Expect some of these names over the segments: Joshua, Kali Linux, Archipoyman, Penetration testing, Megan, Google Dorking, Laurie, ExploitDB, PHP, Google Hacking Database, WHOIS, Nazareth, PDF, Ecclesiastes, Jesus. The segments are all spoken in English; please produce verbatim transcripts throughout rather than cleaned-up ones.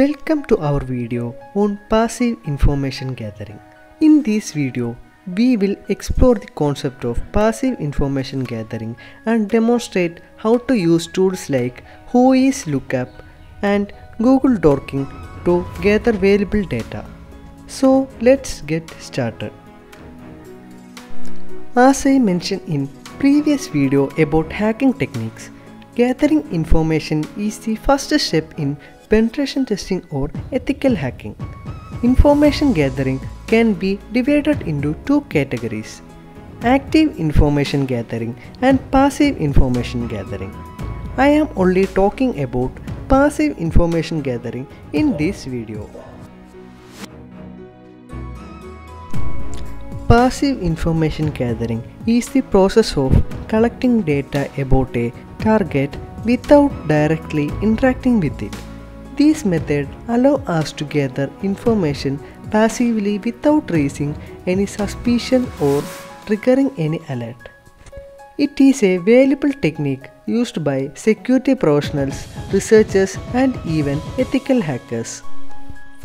Welcome to our video on passive information gathering. In this video, we will explore the concept of passive information gathering and demonstrate how to use tools like WHOIS lookup and Google Dorking to gather valuable data. So let's get started. As I mentioned in previous video about hacking techniques, gathering information is the first step in penetration testing or ethical hacking. Information gathering can be divided into two categories: active information gathering and passive information gathering. I am only talking about passive information gathering in this video. Passive information gathering is the process of collecting data about a target without directly interacting with it. This method allows us to gather information passively without raising any suspicion or triggering any alert. It is a valuable technique used by security professionals, researchers, and even ethical hackers.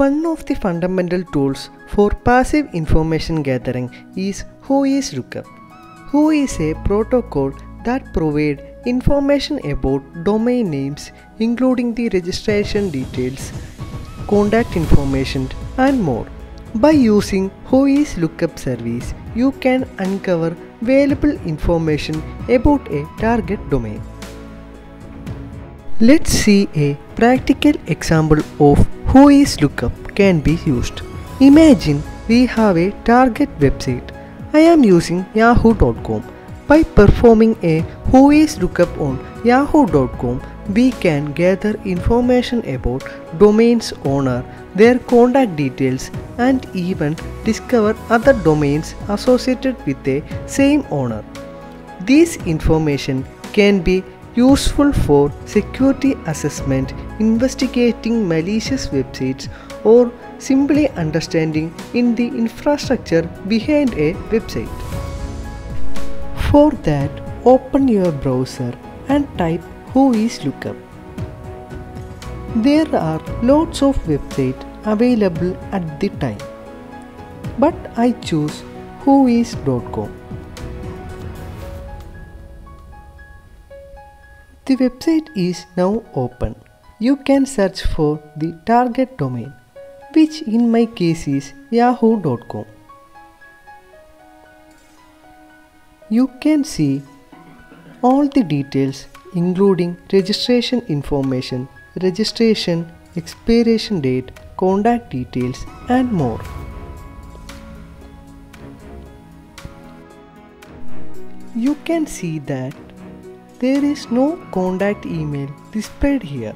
One of the fundamental tools for passive information gathering is WHOIS lookup. WHOIS is a protocol that provides information about domain names, including the registration details, contact information, and more. By using WHOIS lookup service, you can uncover valuable information about a target domain. Let's see a practical example of WHOIS lookup can be used. Imagine we have a target website. I am using yahoo dot com. By performing a WHOIS lookup on yahoo dot com, we can gather information about domain's owner, their contact details, and even discover other domains associated with the same owner. This information can be useful for security assessment, investigating malicious websites, or simply understanding in the infrastructure behind a website. For that, open your browser and type WHOIS lookup. There are lots of websites available at the time, but I choose WHOIS dot com. The website is now open. You can search for the target domain, which in my case is yahoo dot com. You can see all the details, including registration information, registration, expiration date, contact details, and more. You can see that there is no contact email displayed here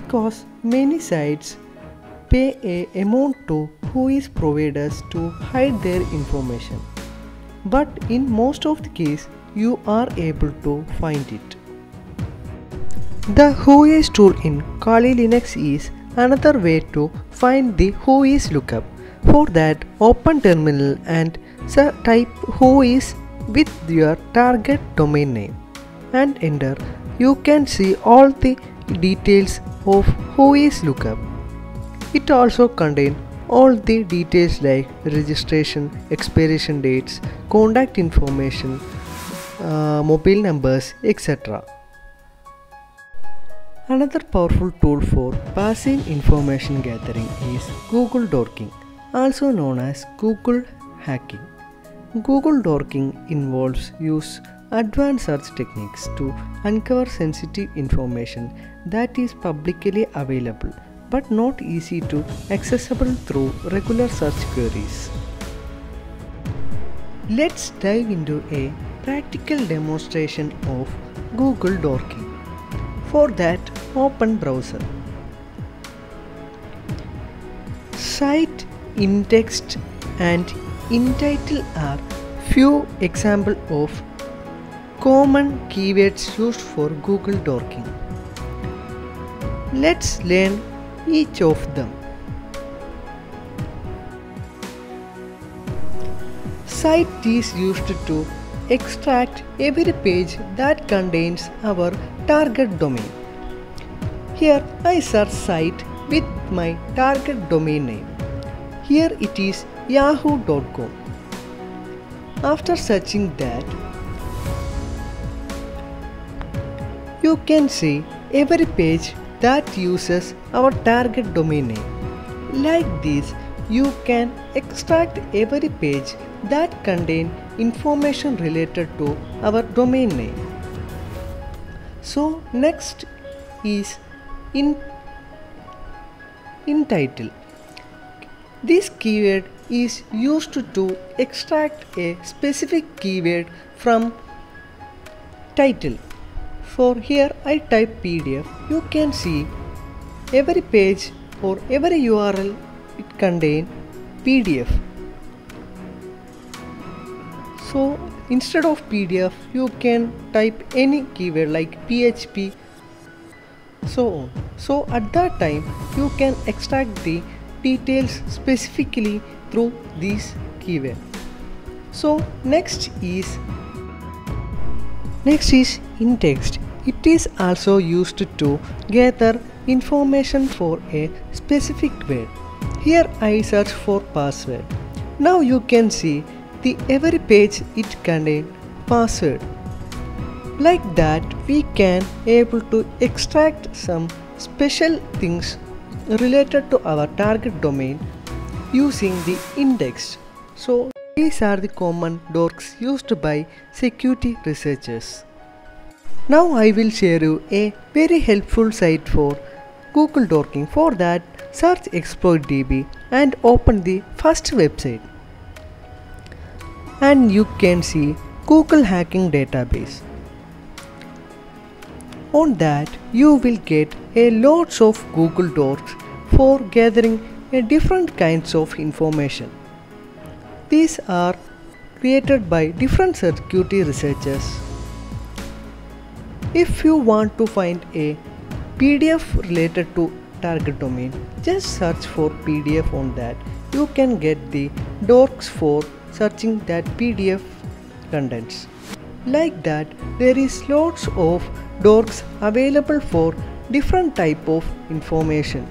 because many sites pay an amount to WHOIS providers to hide their information. But in most of the case, you are able to find it. The WHOIS tool in Kali Linux is another way to find the WHOIS lookup. For that, open terminal and type WHOIS with your target domain name and enter. You can see all the details of WHOIS lookup. It also contains all the details like registration, expiration dates, contact information, uh, mobile numbers, et cetera. Another powerful tool for passive information gathering is Google Dorking, also known as Google Hacking. Google Dorking involves use advanced search techniques to uncover sensitive information that is publicly available but not easy to accessible through regular search queries. Let's dive into a practical demonstration of Google Dorking. For that, open browser. Site, in-text and in-title are few examples of common keywords used for Google Dorking. Let's learn each of them. Site is used to extract every page that contains our target domain. Here I search site with my target domain name. Here it is yahoo dot com. After searching that, you can see every page that uses our target domain name. Like this, you can extract every page that contain information related to our domain name. So next is in, in title. This keyword is used to extract a specific keyword from title. For here I type P D F. You can see every page or every U R L it contain P D F. So instead of P D F you can type any keyword like P H P, so on. So at that time you can extract the details specifically through these keyword. So next is Next is in text. It is also used to gather information for a specific word. Here I search for password. Now you can see the every page it contains password. Like that we can able to extract some special things related to our target domain using the index. So these are the common dorks used by security researchers. Now I will share you a very helpful site for Google Dorking. For that, search ExploitDB and open the first website. And you can see Google Hacking Database. On that, you will get a lots of Google dorks for gathering a different kinds of information. These are created by different security researchers. If you want to find a P D F related to target domain, just search for P D F on that. You can get the dorks for searching that P D F contents. Like that, there is lots of dorks available for different type of information.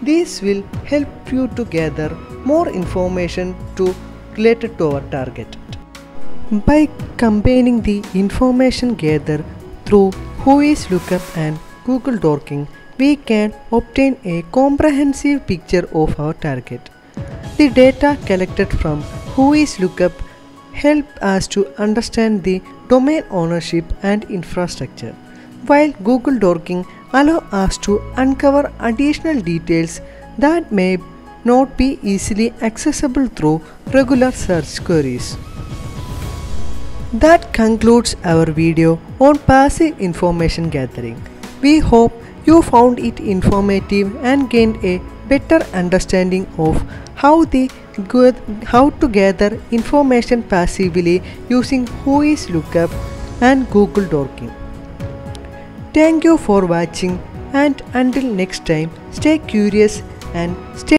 This will help you to gather more information to related to our target. By combining the information gathered through WHOIS lookup and Google Dorking, we can obtain a comprehensive picture of our target. The data collected from WHOIS lookup help us to understand the domain ownership and infrastructure, while Google Dorking allow us to uncover additional details that may not be easily accessible through regular search queries. That concludes our video on passive information gathering. We hope you found it informative and gained a better understanding of how, the, how to gather information passively using WHOIS lookup and Google Dorking. Thank you for watching, and until next time, stay curious and stay